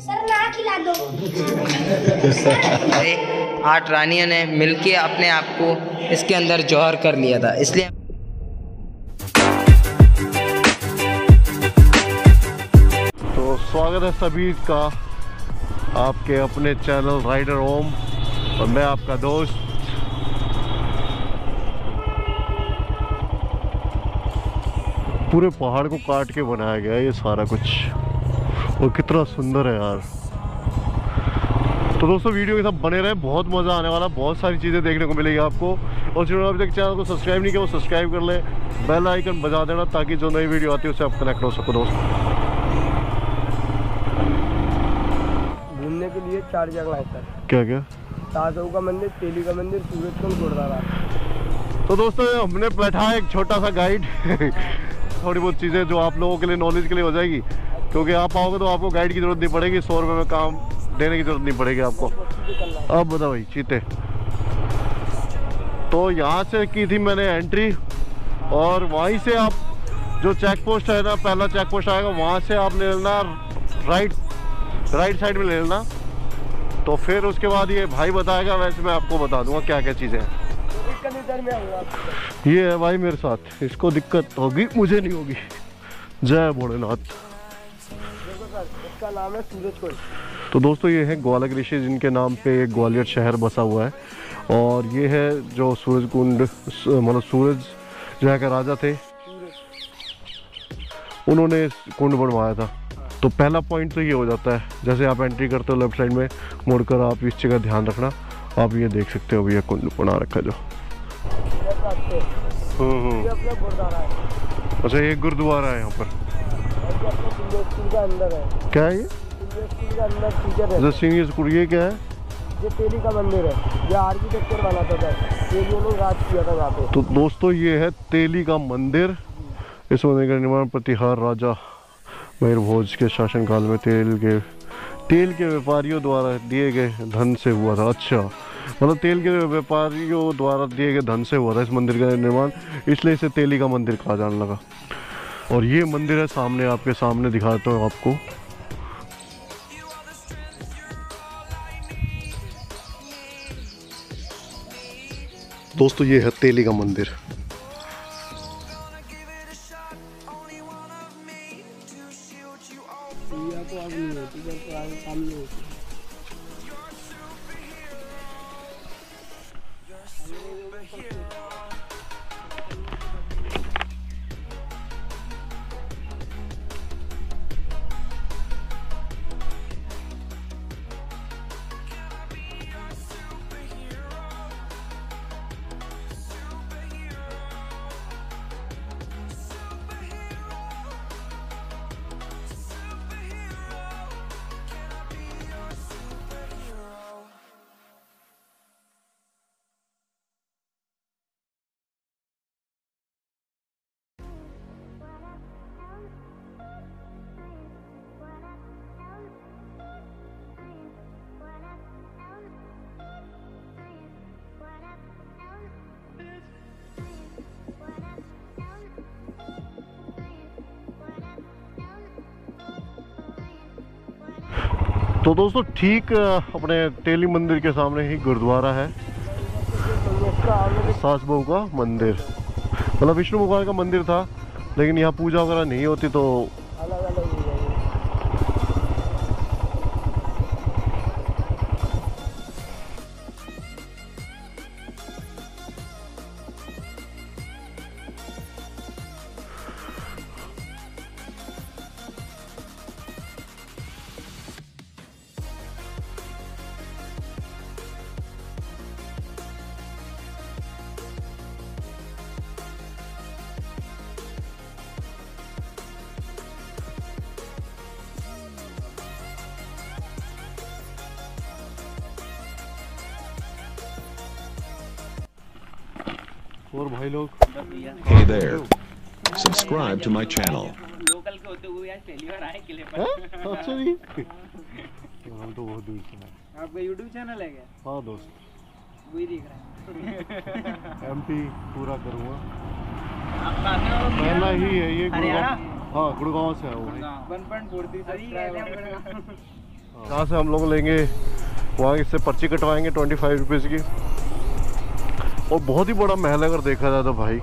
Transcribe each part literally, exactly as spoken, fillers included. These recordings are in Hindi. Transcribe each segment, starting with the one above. सर ना खिला दो। आठ रानियों ने मिलके अपने आप को इसके अंदर जौहर कर लिया था, इसलिए तो स्वागत है सभी का आपके अपने चैनल राइडर ओम, और मैं आपका दोस्त। पूरे पहाड़ को काट के बनाया गया है ये सारा कुछ, और कितना सुंदर है यार। तो दोस्तों वीडियो के साथ बने रहे, बहुत मज़ा आने वाला, बहुत सारी चीज़ें देखने को मिलेगी आपको। और जिन्होंने अभी तक चैनल को सब्सक्राइब नहीं किया वो सब्सक्राइब कर लें, बेल आइकन बजा देना ताकि जो नई वीडियो आती है उससे आप कनेक्ट हो सको। दोस्तों के लिए चार जगह है सर, क्या क्या? सास बहू का मंदिर, तेली का मंदिर, जोधा बाई। तो दोस्तों हमने बैठा एक छोटा सा गाइड थोड़ी बहुत चीज़ें जो आप लोगों के लिए नॉलेज के लिए हो जाएगी, क्योंकि आप आओगे तो आपको गाइड की जरूरत नहीं पड़ेगी, सौ रुपये में काम देने की जरूरत नहीं पड़ेगी आपको। अब बताओ भाई चीते, तो यहाँ से की थी मैंने एंट्री, और वहीं से आप जो चेक पोस्ट है ना, पहला चेक पोस्ट आएगा वहाँ से आप ले लेना राइट, राइट साइड में ले लेना। तो फिर उसके बाद ये भाई बताएगा, वैसे मैं आपको बता दूंगा क्या क्या चीज़ें हैं। ये है भाई मेरे साथ, इसको दिक्कत होगी मुझे नहीं होगी। जय भोलेनाथ। इसका नाम है सूरज कुंड। तो दोस्तों ये है ग्वालियर ऋषि जिनके नाम पे ग्वालियर शहर बसा हुआ है, और ये है जो सूरज कुंड, मतलब सूरज जहाँ के राजा थे उन्होंने कुंड बनवाया था। तो पहला पॉइंट तो ये हो जाता है, जैसे आप एंट्री करते हो लेफ्ट साइड में मुड़कर आप इस चीज़ का ध्यान रखना। आप ये देख सकते हो भैया कुंड बना रखा जो, अच्छा ये गुरुद्वारा है यहाँ पर। क्या है ये सीनियर स्कूल? ये क्या है? ये तेली का मंदिर है, ये आर्किटेक्चर बना था, तेलियों ने राज किया था यहाँ पे। तो दोस्तों ये है तेली का मंदिर, इस मंदिर का निर्माण प्रतिहार राजा भोज के शासनकाल में तेल के तेल के व्यापारियों द्वारा दिए गए धन से हुआ था। अच्छा, मतलब तेल के व्यापारियों द्वारा दिए गए धन से हुआ था इस मंदिर का निर्माण, इसलिए इसे तेली का मंदिर कहा जाने लगा। और ये मंदिर है सामने, आपके सामने दिखाता हूँ आपको। दोस्तों ये है तेली का मंदिर। तो दोस्तों ठीक अपने तेली मंदिर के सामने ही गुरुद्वारा है सास बहू का मंदिर, मतलब विष्णु भगवान का मंदिर था, लेकिन यहाँ पूजा वगैरह नहीं होती तो अलग अलग। और भाई लोग hey there, subscribe to my channel। Local के होते हुए आज पहली बार आए किले पर। अच्छा जी, हम तो बहुत दूर से हैं। आपका YouTube चैनल है क्या? हाँ दोस्त, वही दिख रहा है। एमपी पूरा करूँगा। पहला ही है ये गुड़गांव, हाँ गुड़गांव से है वो। One point forty subscriber. यहाँ से हम लोग लेंगे, वहाँ इससे पर्ची कटवाएंगे ट्वेंटी फाइव रुपीज़ की। और बहुत ही बड़ा महल अगर देखा जाए तो भाई।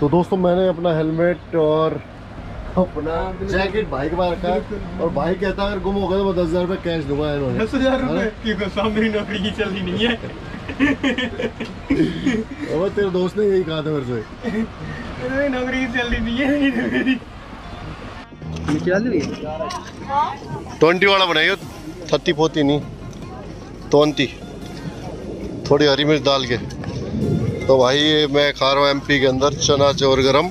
तो दोस्तों मैंने अपना हेलमेट और अपना जैकेट बाइक में रखा है, और भाई कहता है अगर गुम हो गया तो मैं दस हज़ार रुपये कैश दूंगा। इन्होंने दस हज़ार रुपये क्योंकि सामने नौकरी की चल ही नहीं है। और तेरे दोस्त ने यही कहा था मेरे से, नौकरी चल ही नहीं है। ट्वेंटी वाला बनाइए, थर्टी फोर्टी नहीं ट्वेंटी, थोड़ी हरी मिर्च डाल के। तो भाई ये मैं खा रहा हूँ एमपी के अंदर चना चोर गरम।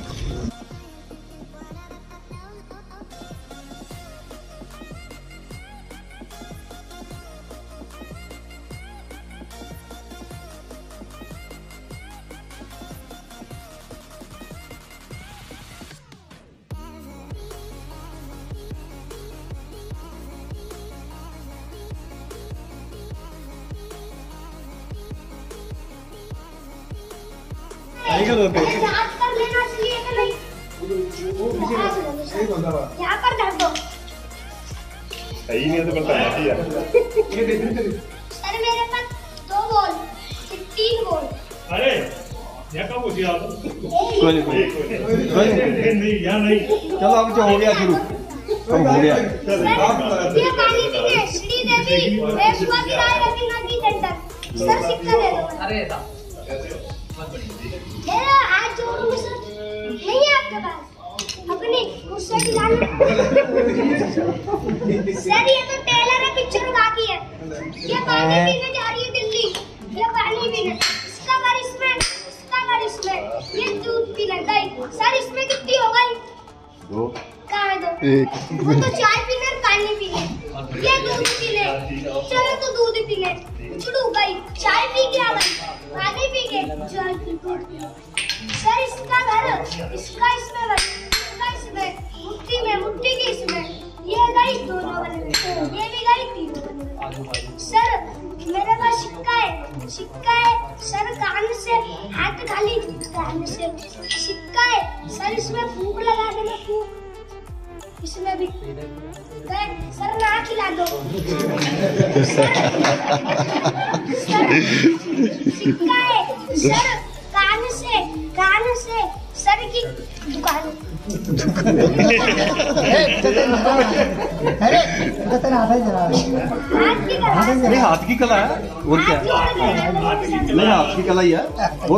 वो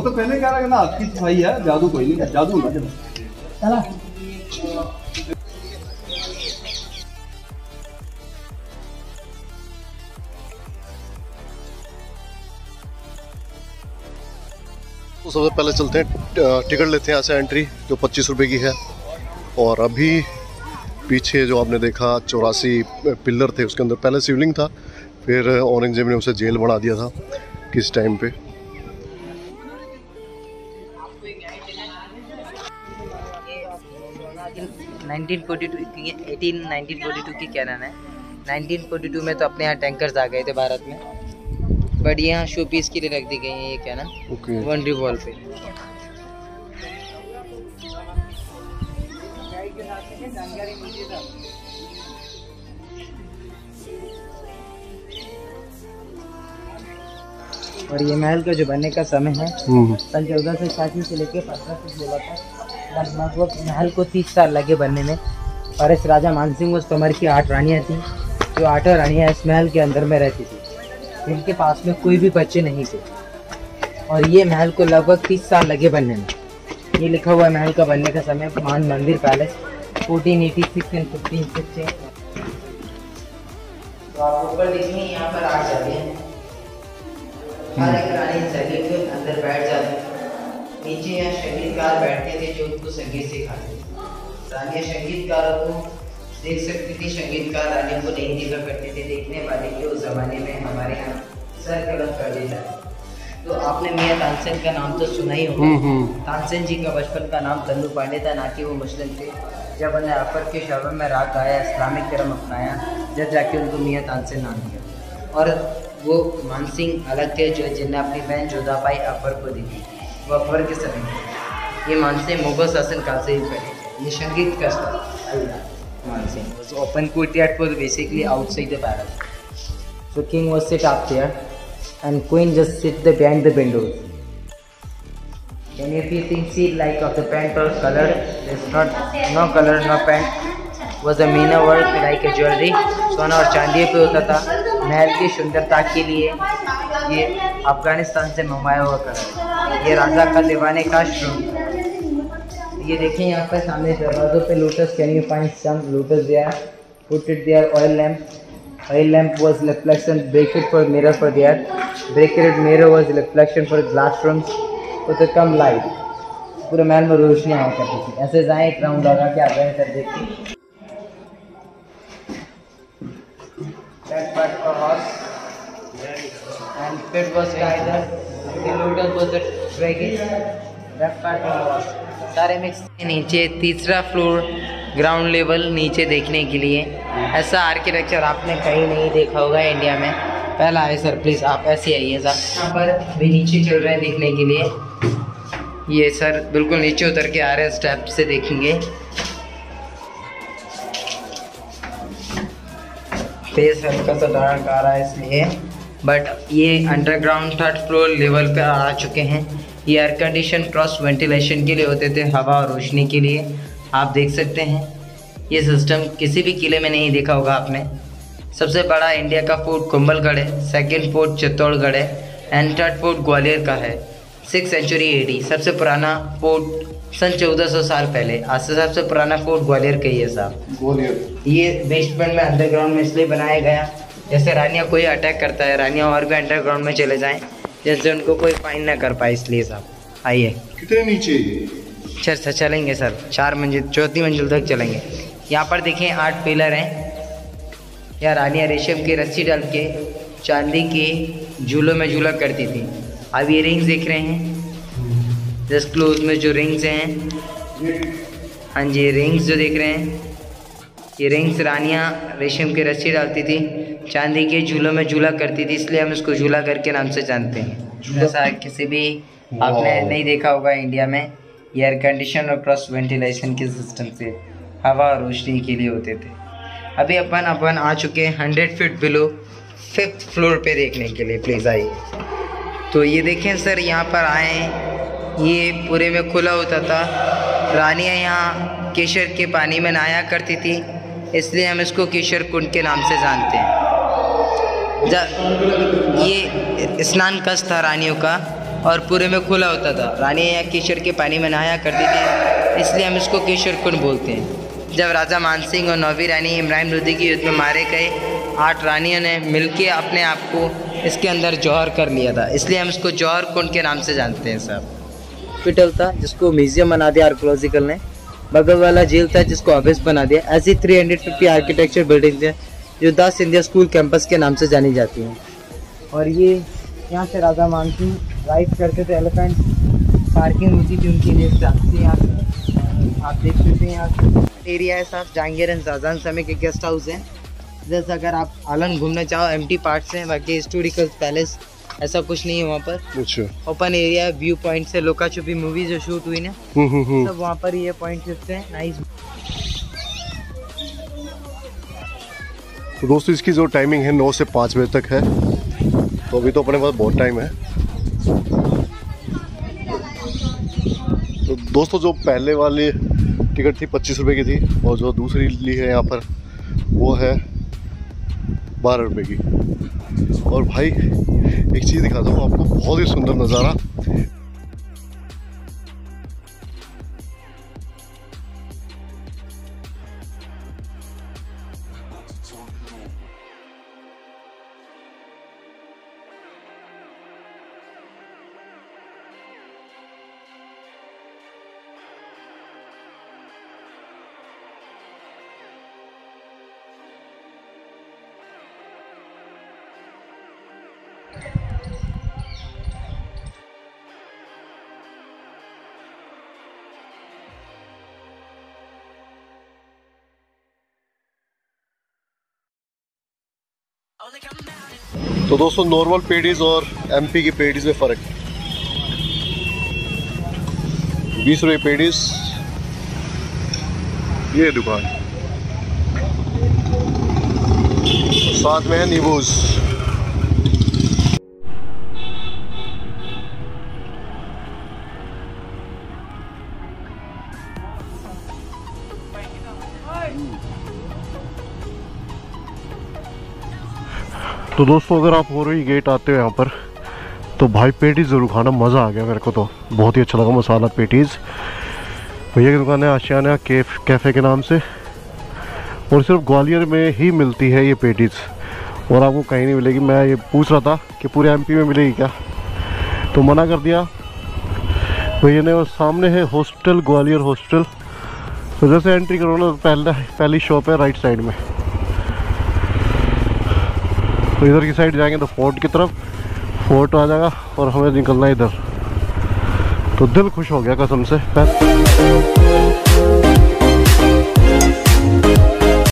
तो पहले कह रहा है ना आपकी सफाई है, जादू कोई नहीं, जादू ना चला। तो सबसे पहले चलते हैं, टिकट लेते हैं यहाँ से एंट्री जो पच्चीस रुपए की है। और अभी पीछे जो आपने देखा चौरासी पिलर थे, उसके अंदर पहले शिवलिंग था, फिर औरंगजेब ने उसे जेल बना दिया था किस टाइम पे। नाइनटीन फोर्टी टू की क्या नाम है, नाइनटीन फोर्टी टू में तो अपने यहाँ टैंकर्स आ गए थे भारत में, बट यहाँ शो पीस के लिए रख दी गई है ये क्या नाम बाउंड्री वॉल पे। और ये महल का जो बनने का समय है सन चौदह सौ छियासी से लेकर पंद्रह सौ सोलह तक, लगभग महल को तीस साल लगे बनने में। और इस राजा मानसिंह उस कमर की आठ रानियाँ थीं, जो आठों रानियाँ इस महल के अंदर में रहती थी, इनके पास में कोई भी बच्चे नहीं थे। और ये महल को लगभग तीस साल लगे बनने में। ये लिखा हुआ महल का बनने का समय Man Mandir palace fourteen eighty six and fifteen sixty. तो आप ऊपर देखिए यहाँ पर आठ जाते हैं, हर एक रानी शरीर के अंदर बैठ जाती है। नीचे यहाँ संगीतकार बैठते थे जो उनको संगीत सिखाते थे। रानियाँ संगीतकारों को देख सकती थी, संगीतकार रानियों को नहीं देखा करते थे। देखने वाले के उस जमाने में हमारे यहाँ सर कलम कर देता है। तो आपने मियाँ तानसेन का नाम तो सुना ही होगा। तानसेन जी का बचपन का नाम तंदू पांडे था, ना कि वो मुस्लिम थे। जब उन्हें अकबर के शबा में राग गाया, इस्लामिक धर्म अपनाया, जब जाके उनको मियाँ तानसेन नाम दिया। और वो मानसिंह अलग थे जो जिन्हें अपनी बहन जोधा बाई अकबर को दी थी, वो अकबर के समय। ये मानसिंह मुगल शासन काल से ही पहले ये संगीत का स्तर Maan Singh. It was open courtyard for basically outside the palace. So king was sit up there and queen just sit the behind the windows. And if you think see like of the pant or color, there's not no color, no pant. Was a meena work like a jewelry. सोना और चांदी पे होता था. महल की सुंदरता के लिए ये अफगानिस्तान से मंगवाया हुआ कलर. ये राजा का दीवाने का श्रृंग. ये देखें यहाँ पर सामने दरवाजों पे lotus. Can you find some lotus there? Put it there. Oil lamp. Oil lamp was reflection bracket for mirror for there. Bracket mirror was reflection for glass rooms. तो कम लाइट पूरे महल में रोशनी आया करती थी. ऐसे जाए एक राउंड लगा के आप कर देखते. That part for horse and pit was either the lotus was the dragon. That part for horse. सारे मिक्स. नीचे तीसरा फ्लोर ग्राउंड लेवल नीचे देखने के लिए. ऐसा आर्किटेक्चर आपने कहीं नहीं देखा होगा इंडिया में. पहला आए सर प्लीज़, आप ऐसे आइए सर. यहाँ पर भी नीचे चल रहे हैं देखने के लिए. ये सर बिल्कुल नीचे उतर के आ रहे हैं स्टेप से देखेंगे. फेस हल्का सा डार्क आ रहा है इसलिए, बट ये अंडरग्राउंड थर्ड फ्लोर लेवल पर आ चुके हैं. ये एयर कंडीशन क्रॉस वेंटिलेशन के लिए होते थे, हवा और रोशनी के लिए. आप देख सकते हैं ये सिस्टम किसी भी किले में नहीं देखा होगा आपने. सबसे बड़ा इंडिया का फोर्ट कुंभलगढ़ है, सेकेंड फोर्ट चित्तौड़गढ़ है एंड थर्ड फोर्ट ग्वालियर का है. सिक्स सेंचुरी एडी सबसे पुराना फोर्ट. सन चौदह सौ साल पहले. आज से सबसे पुराना फोर्ट ग्वालियर का ही है साहब. ग्वालियर ये बेसमेंट में अंडरग्राउंड में इसलिए बनाया गया, जैसे रानिया कोई अटैक करता है, रानिया और भी अंडरग्राउंड में चले जाएं, जैसे उनको कोई फाइन ना कर पाए इसलिए साहब. आइए कितने नीचे सर सर चलेंगे सर. चार मंजिल चौथी मंजिल तक चलेंगे. यहाँ पर देखें आठ पिलर हैं. यह रानिया रेशम की रस्सी डाल के चांदी के झूलों में झूला करती थी. अब ये रिंग्स देख रहे हैं जिस क्लोज में जो रिंग्स हैं. हाँ जी रिंग्स जो देख रहे हैं ये रिंग्स रानियाँ रेशम की रस्सी डालती थी, चांदी के झूलों में झूला करती थी, इसलिए हम इसको झूला करके नाम से जानते हैं. ऐसा किसी भी आपने नहीं देखा होगा इंडिया में. एयर कंडीशन और क्रॉस वेंटिलेशन के सिस्टम से हवा और रोशनी के लिए होते थे. अभी अपन अपन आ चुके हैं hundred feet below fifth floor पर देखने के लिए. प्लीज़ आइए. तो ये देखें सर यहाँ पर आएँ. ये पूरे में खुला होता था. रानियाँ यहाँ केशर के पानी में नहाया करती थी, इसलिए हम इसको केशर कुंड के नाम से जानते हैं. ये स्नान कक्ष था रानियों का और पूरे में खुला होता था. रानियाँ यहाँ केशर के पानी में नहाया करती थी, इसलिए हम इसको केशर कुंड बोलते हैं. जब राजा मानसिंह और नौवीं रानी इमरान लोदी के युद्ध में मारे गए, आठ रानियों ने मिलकर अपने आप को इसके अंदर जौहर कर लिया था, इसलिए हम इसको जौहर कुंड के नाम से जानते हैं साहब. हॉस्पिटल था जिसको म्यूजियम बना दिया आर्कोलॉजिकल ने. बगल वाला जेल था जिसको ऑफिस बना दिया. ऐसी तीन सौ पचास आर्किटेक्चर बिल्डिंग है जो दास इंडिया स्कूल कैंपस के नाम से जानी जाती हैं. और ये यहाँ से राजा मानसिंह राइड करते थे. एलिफेंट पार्किंग होती थी उनके लिए से. यहाँ से आप देख सकते हैं यहाँ से एरिया है साहब. जहांगीर एंड शाहजहां समय के गेस्ट हाउस हैं. जैसे अगर आप आलन घूमना चाहो एम्प्टी पार्ट्स हैं, बाकी हिस्टोरिकल पैलेस ऐसा कुछ नहीं है वहाँ पर. ओपन एरिया व्यू पॉइंट से लोका छुपी मूवी जो शूट हुई ना सब वहाँ पर ये पॉइंट हैं. नाइस. तो दोस्तों इसकी जो टाइमिंग है नौ से पाँच बजे तक है, तो अभी तो अपने पास बहुत टाइम है. तो दोस्तों जो पहले वाली टिकट थी पच्चीस रुपए की थी और जो दूसरी ली है यहाँ पर वो है बारह रुपए की. और भाई एक चीज़ दिखाता हूँ आपको, बहुत ही सुंदर नज़ारा. तो दोस्तों नॉर्मल पेडीज और एमपी की पेडीज में फ़र्क है. बीस रुपये पेडीज. ये दुकान साथ में है नींबूस। तो दोस्तों अगर आप हो रही गेट आते हो यहाँ पर तो भाई पेटीज़ ज़रूर खाना, मज़ा आ गया मेरे को तो, बहुत ही अच्छा लगा मसाला पेटीज़। भैया की दुकान है आशियाना कैफ कैफ़े के नाम से और सिर्फ ग्वालियर में ही मिलती है ये पेटीज़ और आपको कहीं नहीं मिलेगी। मैं ये पूछ रहा था कि पूरे एमपी में मिलेगी क्या, तो मना कर दिया भैया ने। और सामने है हॉस्टल, ग्वालियर हॉस्टल, तो जैसे एंट्री करो ना पहला पहली शॉप है राइट साइड में। तो इधर की साइड जाएंगे तो फोर्ट की तरफ, फोर्ट आ जाएगा और हमें निकलना है इधर। तो दिल खुश हो गया कसम से।